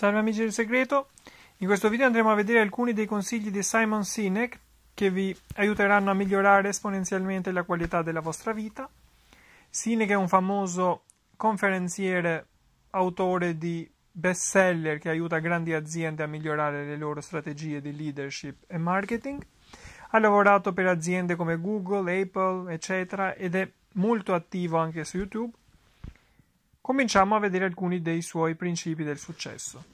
Salve amici del segreto, in questo video andremo a vedere alcuni dei consigli di Simon Sinek che vi aiuteranno a migliorare esponenzialmente la qualità della vostra vita. Sinek è un famoso conferenziere, autore di bestseller che aiuta grandi aziende a migliorare le loro strategie di leadership e marketing. Ha lavorato per aziende come Google, Apple, eccetera, ed è molto attivo anche su YouTube. Cominciamo a vedere alcuni dei suoi principi del successo.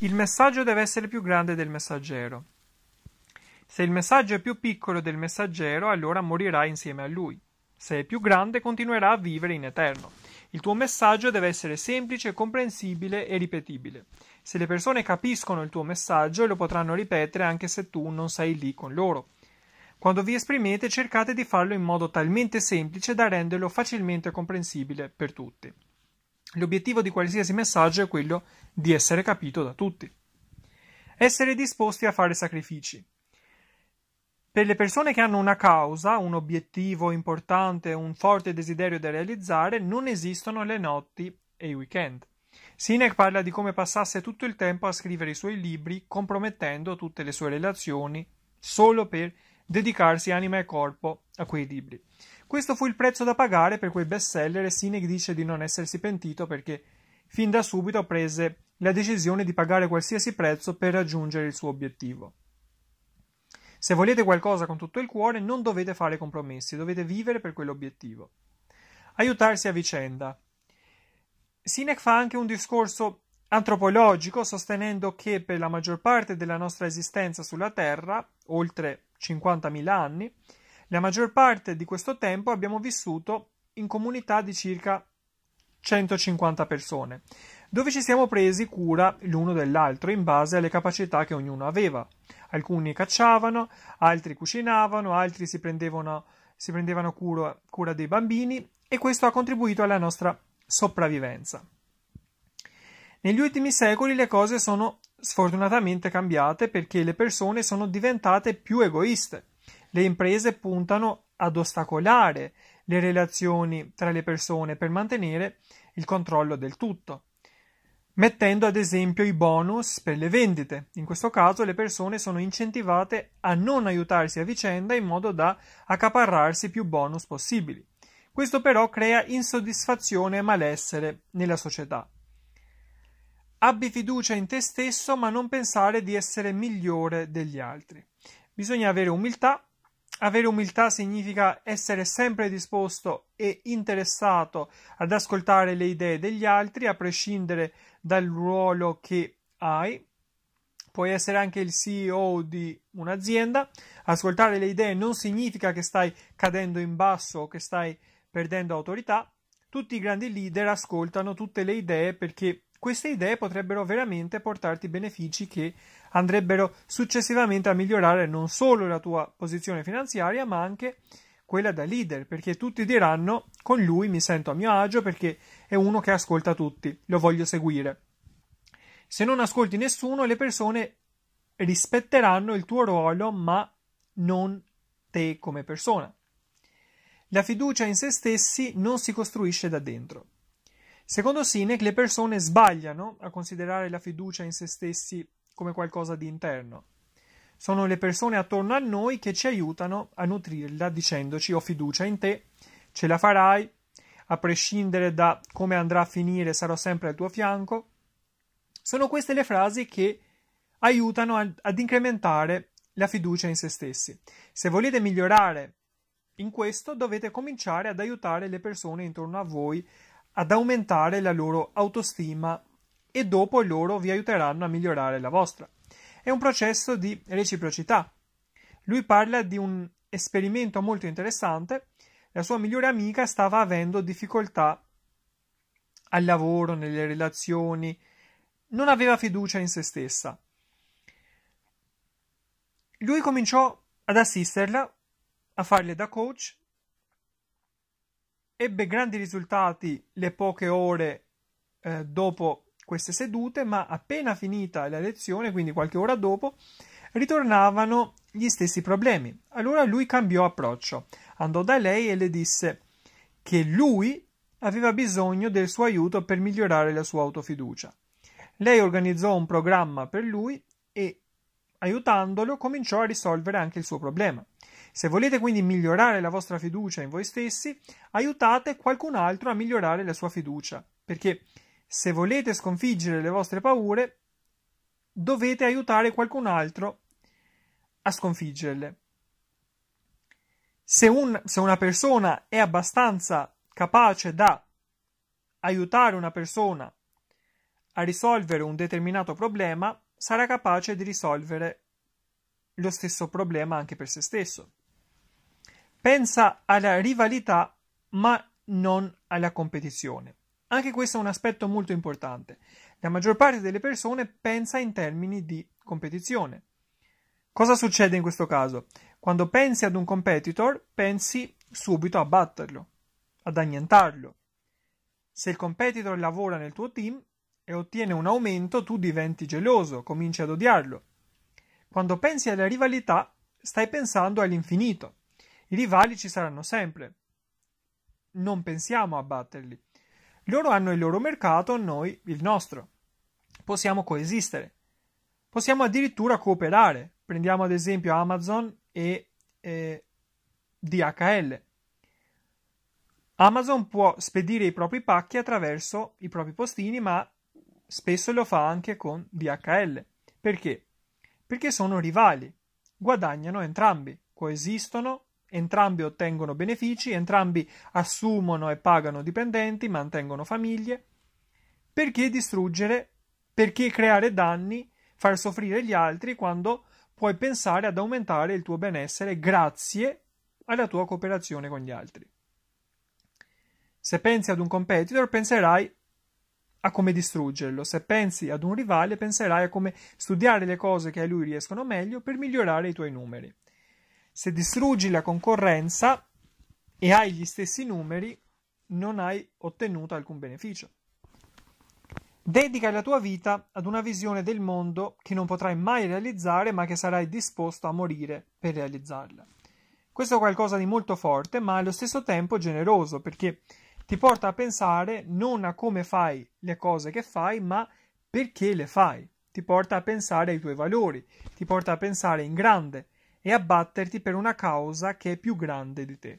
Il messaggio deve essere più grande del messaggero. Se il messaggio è più piccolo del messaggero, allora morirà insieme a lui. Se è più grande, continuerà a vivere in eterno. Il tuo messaggio deve essere semplice, comprensibile e ripetibile. Se le persone capiscono il tuo messaggio, lo potranno ripetere anche se tu non sei lì con loro. Quando vi esprimete, cercate di farlo in modo talmente semplice da renderlo facilmente comprensibile per tutti. L'obiettivo di qualsiasi messaggio è quello di essere capito da tutti. Essere disposti a fare sacrifici. Per le persone che hanno una causa, un obiettivo importante, un forte desiderio da realizzare, non esistono le notti e i weekend. Sinek parla di come passasse tutto il tempo a scrivere i suoi libri, compromettendo tutte le sue relazioni, solo per dedicarsi anima e corpo a quei libri. Questo fu il prezzo da pagare per quei bestseller e Sinek dice di non essersi pentito perché fin da subito prese la decisione di pagare qualsiasi prezzo per raggiungere il suo obiettivo. Se volete qualcosa con tutto il cuore, non dovete fare compromessi, dovete vivere per quell'obiettivo. Aiutarsi a vicenda. Sinek fa anche un discorso antropologico sostenendo che per la maggior parte della nostra esistenza sulla Terra, oltre 50.000 anni, la maggior parte di questo tempo abbiamo vissuto in comunità di circa 150 persone, dove ci siamo presi cura l'uno dell'altro in base alle capacità che ognuno aveva. Alcuni cacciavano, altri cucinavano, altri si prendevano cura dei bambini e questo ha contribuito alla nostra sopravvivenza. Negli ultimi secoli le cose sono sfortunatamente cambiate perché le persone sono diventate più egoiste. Le imprese puntano ad ostacolare le relazioni tra le persone per mantenere il controllo del tutto, mettendo ad esempio i bonus per le vendite. In questo caso le persone sono incentivate a non aiutarsi a vicenda in modo da accaparrarsi più bonus possibili. Questo però crea insoddisfazione e malessere nella società. Abbi fiducia in te stesso, ma non pensare di essere migliore degli altri. Bisogna avere umiltà. Avere umiltà significa essere sempre disposto e interessato ad ascoltare le idee degli altri, a prescindere dal ruolo che hai. Puoi essere anche il CEO di un'azienda. Ascoltare le idee non significa che stai cadendo in basso o che stai perdendo autorità. Tutti i grandi leader ascoltano tutte le idee perché queste idee potrebbero veramente portarti benefici che andrebbero successivamente a migliorare non solo la tua posizione finanziaria, ma anche quella da leader, perché tutti diranno con lui mi sento a mio agio perché è uno che ascolta tutti, lo voglio seguire. Se non ascolti nessuno, le persone rispetteranno il tuo ruolo, ma non te come persona. La fiducia in se stessi non si costruisce da dentro. Secondo Sinek, le persone sbagliano a considerare la fiducia in se stessi come qualcosa di interno. Sono le persone attorno a noi che ci aiutano a nutrirla dicendoci ho fiducia in te, ce la farai, a prescindere da come andrà a finire sarò sempre al tuo fianco. Sono queste le frasi che aiutano ad incrementare la fiducia in se stessi. Se volete migliorare in questo, dovete cominciare ad aiutare le persone intorno a voi ad aumentare la loro autostima e dopo loro vi aiuteranno a migliorare la vostra. È un processo di reciprocità. Lui parla di un esperimento molto interessante. La sua migliore amica stava avendo difficoltà al lavoro, nelle relazioni, non aveva fiducia in se stessa. Lui cominciò ad assisterla, a farle da coach. Ebbe grandi risultati le poche ore dopo queste sedute, ma appena finita la lezione, quindi qualche ora dopo, ritornavano gli stessi problemi. Allora lui cambiò approccio, andò da lei e le disse che lui aveva bisogno del suo aiuto per migliorare la sua autofiducia. Lei organizzò un programma per lui e, aiutandolo, cominciò a risolvere anche il suo problema. Se volete quindi migliorare la vostra fiducia in voi stessi, aiutate qualcun altro a migliorare la sua fiducia, perché se volete sconfiggere le vostre paure, dovete aiutare qualcun altro a sconfiggerle. Se una persona è abbastanza capace da aiutare una persona a risolvere un determinato problema, sarà capace di risolvere lo stesso problema anche per se stesso. Pensa alla rivalità, ma non alla competizione. Anche questo è un aspetto molto importante. La maggior parte delle persone pensa in termini di competizione. Cosa succede in questo caso? Quando pensi ad un competitor, pensi subito a batterlo, ad annientarlo. Se il competitor lavora nel tuo team e ottiene un aumento, tu diventi geloso, cominci ad odiarlo. Quando pensi alla rivalità, stai pensando all'infinito. I rivali ci saranno sempre. Non pensiamo a batterli. Loro hanno il loro mercato, noi il nostro. Possiamo coesistere. Possiamo addirittura cooperare. Prendiamo ad esempio Amazon e DHL. Amazon può spedire i propri pacchi attraverso i propri postini, ma spesso lo fa anche con DHL. Perché? Perché sono rivali. Guadagnano entrambi, coesistono, entrambi ottengono benefici, entrambi assumono e pagano dipendenti, mantengono famiglie. Perché distruggere? Perché creare danni, far soffrire gli altri, quando puoi pensare ad aumentare il tuo benessere grazie alla tua cooperazione con gli altri? Se pensi ad un competitor, penserai a come distruggerlo. Se pensi ad un rivale, penserai a come studiare le cose che a lui riescono meglio per migliorare i tuoi numeri. Se distruggi la concorrenza e hai gli stessi numeri, non hai ottenuto alcun beneficio. Dedica la tua vita ad una visione del mondo che non potrai mai realizzare, ma che sarai disposto a morire per realizzarla. Questo è qualcosa di molto forte, ma allo stesso tempo generoso, perché ti porta a pensare non a come fai le cose che fai, ma perché le fai. Ti porta a pensare ai tuoi valori, ti porta a pensare in grande e a batterti per una causa che è più grande di te.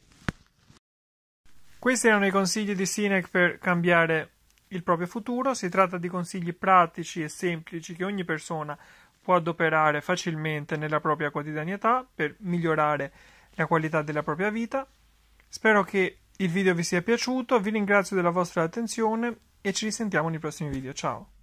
Questi erano i consigli di Sinek per cambiare il proprio futuro. Si tratta di consigli pratici e semplici che ogni persona può adoperare facilmente nella propria quotidianità per migliorare la qualità della propria vita. Spero che il video vi sia piaciuto, vi ringrazio della vostra attenzione e ci risentiamo nei prossimi video. Ciao!